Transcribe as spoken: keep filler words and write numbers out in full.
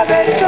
I've been